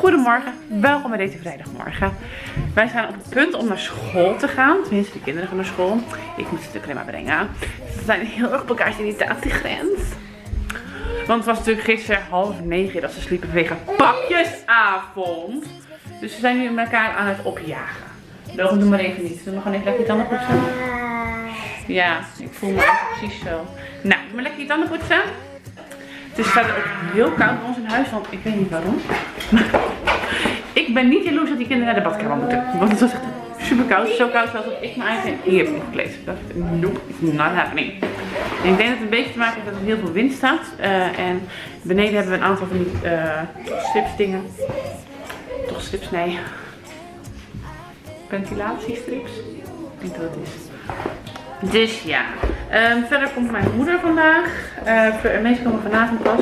Goedemorgen, welkom bij deze vrijdagmorgen. Wij zijn op het punt om naar school te gaan. Tenminste, de kinderen gaan naar school. Ik moet ze natuurlijk alleen maar brengen. Ze zijn heel erg op elkaars irritatiegrens. Want het was natuurlijk gisteren 20:30 dat ze sliepen vanwege pakjesavond. Dus ze zijn nu met elkaar aan het opjagen. Lopen doe maar even niet. Doe maar gewoon even lekker je tanden poetsen. Ja, ik voel me echt precies zo. Nou, doe maar lekker je tanden poetsen. Het is verder ook heel koud bij ons in huis, want ik weet niet waarom. Ik ben niet jaloers dat die kinderen naar de badkamer moeten. Want het was echt super koud. Zo koud zelfs dat ik mijn eigen hier heb opgekleed. Dat is nope, not happening. En ik denk dat het een beetje te maken heeft dat er heel veel wind staat. En beneden hebben we een aantal van die strips dingen. Toch strips? Nee. Ventilatiestrips. Ik denk dat het is. Dus ja. Verder komt mijn moeder vandaag. Meestal komen vanavond pas.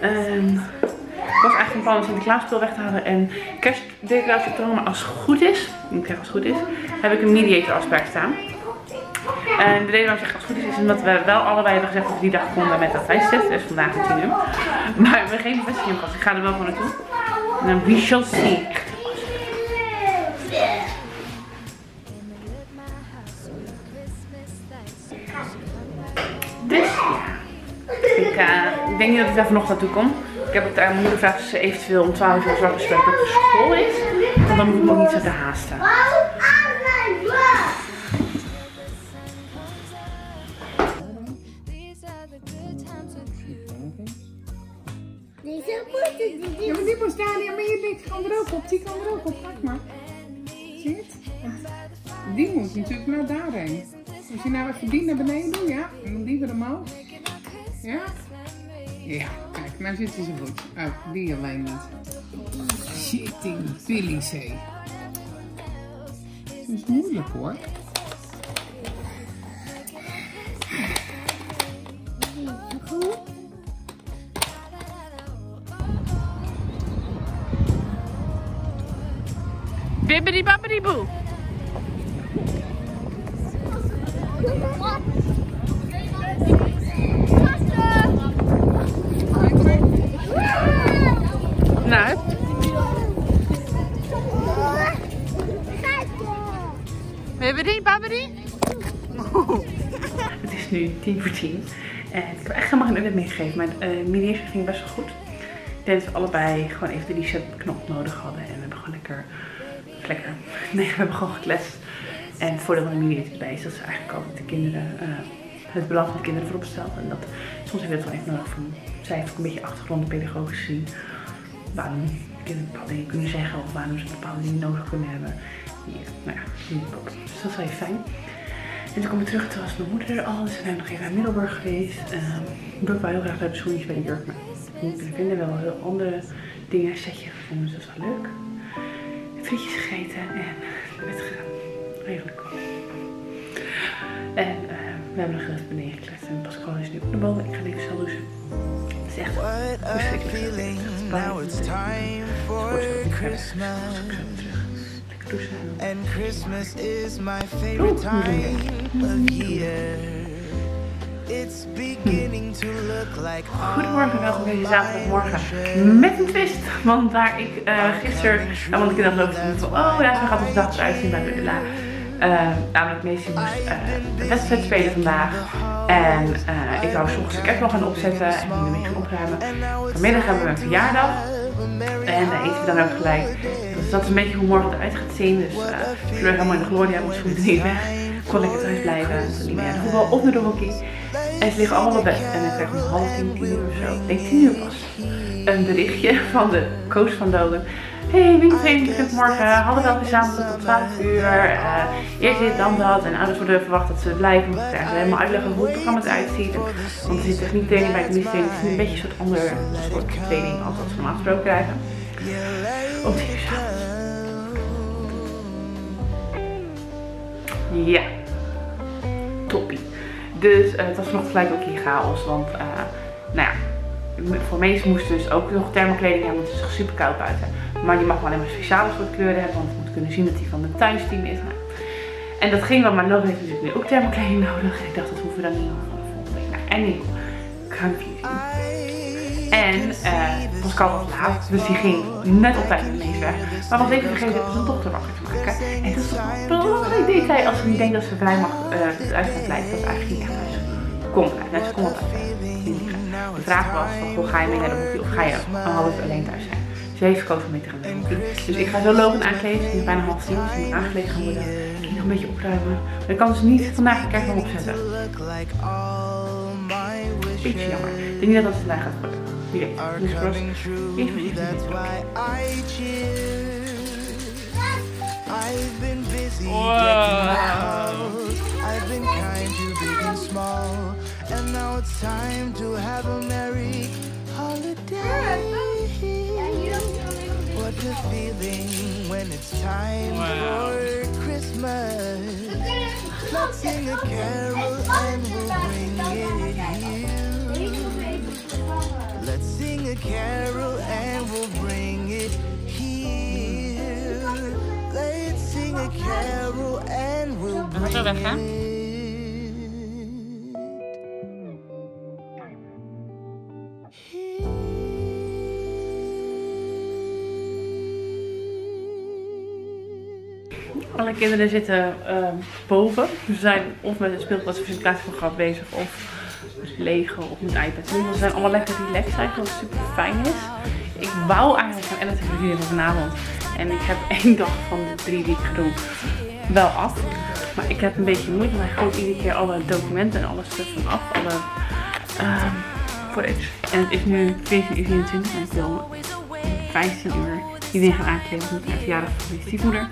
Ik was eigenlijk van plan om Sinterklaasspul weg te halen en kerstdecoratie te halen. Maar als het goed is, ik zeg als het goed is, heb ik een mediatorafspraak staan. En de reden waarom ik zeg als het goed is omdat we wel allebei hebben gezegd dat we die dag konden met dat feestfest. Dus vandaag om 10 uur. Maar we geven best geen pas. Ik ga er wel van naartoe. En dan we shall see. Dus ja, ik denk niet dat ik daar vanochtend naartoe kom. Ik heb het aan mijn moeder gevraagd of ze eventueel om 12 uur zwart gesprek op de school is. Want dan moet ik nog niet zo te haasten. Ja, maar die moest daar niet, maar je denkt, kan er ook op, die kan er ook op. Kijk maar. Zie het? Die moet natuurlijk naar daarheen. Moet je nou even die naar beneden doen, ja? En dan die weer omhoog. Ja? Ja, kijk, nou zitten ze goed. Oh, die alleen niet. Shitting Billy C. Het is moeilijk hoor. Bibbidi babbidi boe. Nou. Bibbidi babbidi. Het is nu 10:10. En ik heb echt helemaal geen update meegegeven. Mijn mediation ging best wel goed. Ik denk dat we allebei gewoon even de reset knop nodig hadden. En we hebben gewoon lekker. Nee, we hebben gewoon gekletst. En het voordeel van de mediator erbij is dat ze eigenlijk altijd de kinderen, het belang van de kinderen voorop stelt. En dat soms heb je dat wel echt nodig. Zij heeft ook een beetje achtergrondpedagogisch zien waarom kinderen bepaalde dingen kunnen zeggen of waarom ze bepaalde dingen nodig kunnen hebben. Die, nou ja, die ook. Dus dat is wel heel fijn. En toen kom ik terug, toen was mijn moeder er al. Dus we zijn nog even naar Middelburg geweest. Ik wil wel heel graag naar de schoentjes bij de jurk, maar we vinden wel heel andere dingen, setje gevonden, dus dat is wel leuk. Frietjes gegeten en naar bed gegaan. Redelijk. En we hebben nog eens beneden gekletst en Pascal is nu op de boven. Ik ga even snel douchen. Het is echt verschrikkelijk. Het is tijd voor Christmas. Lekker douchen. En Christmas is my favorite time of year. It's beginning to look like goedemorgen, welkom bij deze zaterdagmorgen met een twist. Want waar ik gisteren, want ik dacht van, oh ja, zo gaat onze dag eruit zien bij Bella. Namelijk Macy moest de wedstrijd spelen vandaag. En ik wou 's ochtends de kerstboom gaan opzetten en ging ermee gaan opruimen. Vanmiddag hebben we een verjaardag. En daar eten we dan ook gelijk. Dus dat is een beetje hoe morgen eruit gaat zien. Dus ik ben helemaal in de gloria, want ik niet weg. Kon lekker thuis blijven, niet meer aan de voetbal of naar de hockey. En ze liggen allemaal op bed. En dan krijg ik om 9:30, 10:00 of zo. Ik denk 10:00 pas. Een berichtje van de coach van Doden. Hey, winkelvereniging morgen. Hadden we wel gezamenlijk tot 12 uur. Eerst dit, dan dat. En ouders worden verwacht dat ze blijven. Want ze helemaal uitleggen hoe het programma eruit ziet. Want er zit techniek training bij het misdelen. Het is een beetje een soort ander soort training als dat ze normaal gesproken krijgen. Op 10:00 s'avonds. Ja. Toppie. Dus het was nog gelijk ook hier chaos, want nou ja, voor meesten moesten dus ook nog thermokleding hebben, want het is super koud buiten. Maar je mag wel alleen maar speciale soort kleuren hebben, want het moet kunnen zien dat die van mijn thuisteam is. Nou, en dat ging wel, maar nog heeft natuurlijk nu ook thermokleding nodig. En ik dacht, dat hoeven we dan niet van de volgende week. Nou, en ik confusing. En Pascal was laat, dus die ging net op tijd ineens weg. Maar was even vergeten zijn dochter wakker te maken. En dat is toch een belangrijk detail als ze niet denkt dat ze vrij mag uit gaat blijven. Dat is eigenlijk niet echt. Kom blij, net ze kon op tijd. De vraag was van, goh, ga je mee naar de hoekje of ga je een half alleen thuis zijn? Ze heeft gekozen mee te gaan naar de hoekje. Dus ik ga zo lopen aankleden. Het is bijna 9:30, dus ik moet aangekleed gaan worden. Ik nog een beetje opruimen. Maar ik kan dus niet vandaag de kerstboom opzetten. Beetje jammer. Ik denk niet dat dat vandaag gaat worden. Wie weet. Dus ik was eerst misschien niet. Wow. And now it's time to have a merry holiday. What a feeling when it's time for Christmas. Let's sing a carol and we'll bring it here. Let's sing a carol and we'll bring it here. Let's sing a carol and we'll bring it here. Alle kinderen zitten boven. Ze zijn of met een speelplaats of Sinterklaasprogramma bezig of met Lego of met iPad. Ze zijn allemaal lekker relaxed eigenlijk, wat super fijn is. Ik wou eigenlijk gaan editen voor jullie vanavond. En ik heb 1 dag van de 3 die ik gedaan wel af. Maar ik heb een beetje moeite, maar ik gooi iedere keer alle documenten en alles ervan af. Alle footage. En het is nu 14:24 en ik wil 15 uur iedereen gaan aankleden met de verjaardag van mijn stiefmoeder.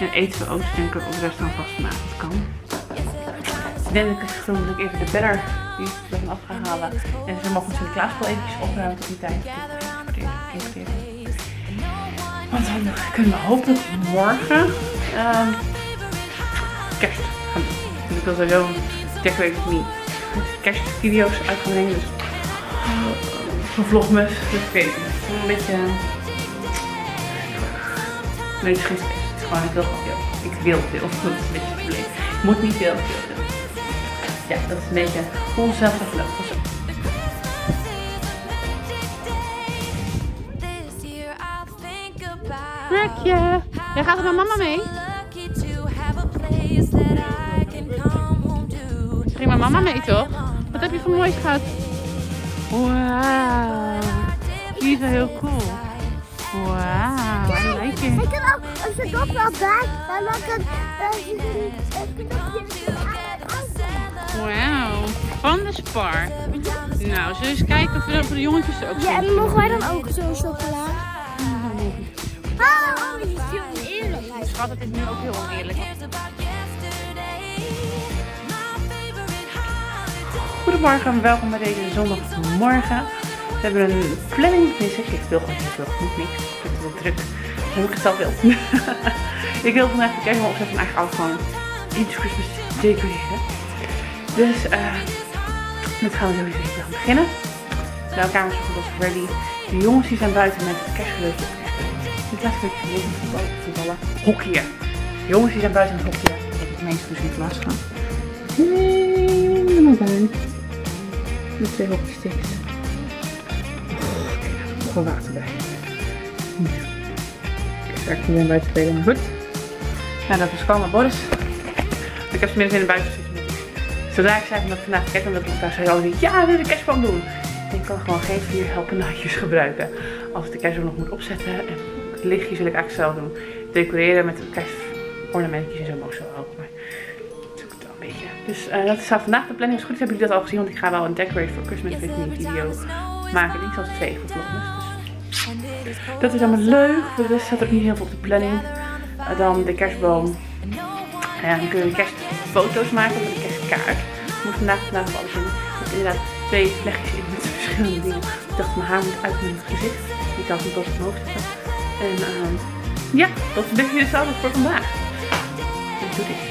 En eten we ook denk ik op restaurant vast vanavond kan. Ik denk dat ik gewoon dat ik even de bedder die ik ervan af ga halen. En ze mag natuurlijk Klaas wel eventjes opruimen tot die tijd. Want dan kunnen we hopelijk morgen kerst gaan doen. Dus ik wil sowieso niet kerstvideo's uit gaan brengen. Dus een vlogmas. Dus ik weet het. Een beetje... Nee, het is geen... Maar ik wil gewoon veel. Ik wil veel. Dat is een beetje het probleem. Ik moet niet veel. Ja, dat is een beetje onzelfde geloof. Rekje, jij gaat er met mama mee? Ik ging met mama mee toch? Wat heb je voor moois gehad? Wauw. Die is wel heel cool. Wauw, I like it. Ik kan ook, als het ook wel bij, dan mag het. Wauw, van de Spar. Nou, zullen we eens kijken of we voor de jongetjes er ook zijn? Ja, en mogen wij dan ook zo chocola? Oh, dit is heel oneerlijk. Schat, het is nu ook heel oneerlijk. Goedemorgen en welkom bij deze zondagmorgen. We hebben een planning, dus ik wil gewoon heel veel, niet niks. Ik heb het wel druk, dan heb ik het al wel. Ik wil vandaag de kerstboom opzetten en eigenlijk al gewoon iets Christmas decoreren. Dus dat gaan we sowieso even beginnen. De kamer is zo goed als ready. De jongens die zijn buiten met het kerstgeleutje. Ik laat het een beetje voetballen. Hockeyen. De jongens die zijn buiten met hockeyen. Ik heb het meest misschien glas gaan. Nee, helemaal buiten. Met 2 hockeystiks. Gewoon water bij. Ik ben buiten spelen, maar goed. Ja, dat is kalm, Boris. Ik heb vanmiddag in de buiten zitten. Zodra ik zei van dat vandaag kijk, omdat ik daar zei altijd, ja, wil de kerstboom doen. En ik kan gewoon geen 4 helpende handjes gebruiken. Als ik de kerstboom nog moet opzetten en het lichtje wil ik eigenlijk zelf doen. Decoreren met kerstornamentjes en zo mag ik zo ook. Maar dat doe ik het wel een beetje. Dus dat is vandaag de planning. Is goed, hebben jullie dat al gezien? Want ik ga wel een Decorate for Christmas video maken. En ik zal 2 vlogmas. Dat is allemaal leuk, voor de rest staat er ook niet heel veel op de planning. Dan de kerstboom. Ja, dan kunnen we kerstfoto's maken of een kerstkaart. Ik moet vandaag wel alles doen. Ik heb inderdaad 2 vlechtjes in met verschillende dingen. Ik dacht mijn haar moet uit mijn gezicht. Ik had het boven mijn hoofd zetten. En ja, dat is een beetje hetzelfde voor vandaag. Ik doe dit.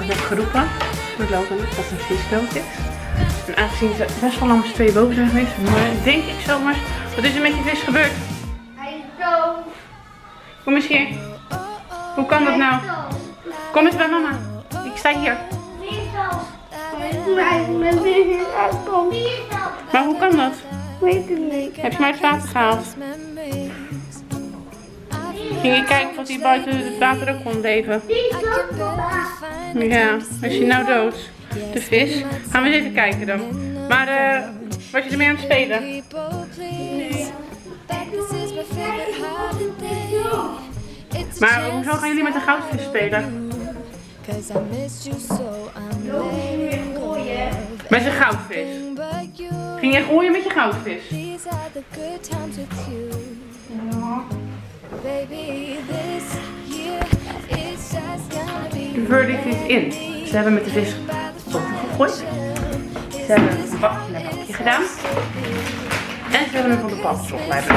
Ik heb geroepen. Doorlopen dat het een visdood is. En aangezien ze best wel lang met 2 boven zijn geweest, maar denk ik zomaar, wat is er met die vis gebeurd? Kom eens hier. Hoe kan dat nou? Kom eens bij mama. Ik sta hier. Maar hoe kan dat? Weet het niet. Heb je maar het water gehaald? Ging je kijken of die buiten het water ook kon leven? Ja, is hij nou dood? De vis? Gaan we eens even kijken dan. Maar was je ermee aan het spelen? Nee. Maar hoezo gaan jullie met de goudvis spelen? Met je goudvis. Ging je gooien met je goudvis? Ja. De verdict is in. Ze hebben met de vis opgegooid. Ze hebben een bakje met een hapje gedaan. En ze hebben hem van de papsop blijven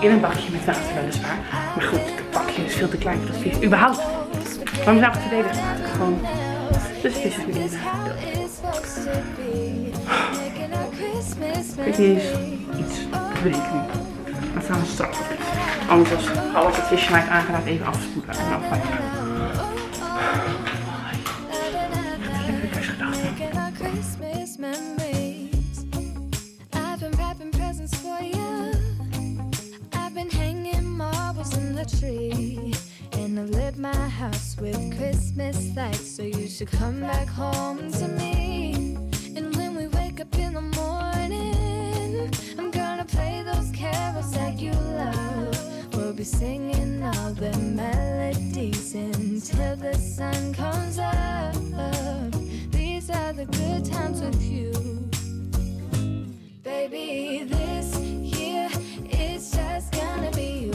in een bakje met water weliswaar. Maar goed, het bakje is veel te klein voor dat vis. Überhaupt. Waarom zou ik het verdedigen? Gewoon. Dus het is nu dood. Ik weet niet eens iets te bedenken nu. Maar gaan we straks op. Anders was alles het visje mij heeft aangeraakt even afspoelen. En dan fijn. Echt lekker kerstgedachten. And I've lit my house with Christmas lights, so you should come back home to me. And when we wake up in the morning, I'm gonna play those carols that you love. We'll be singing all the melodies until the sun comes up. These are the good times with you, baby. This year it's just gonna be you.